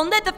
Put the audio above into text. Don't let the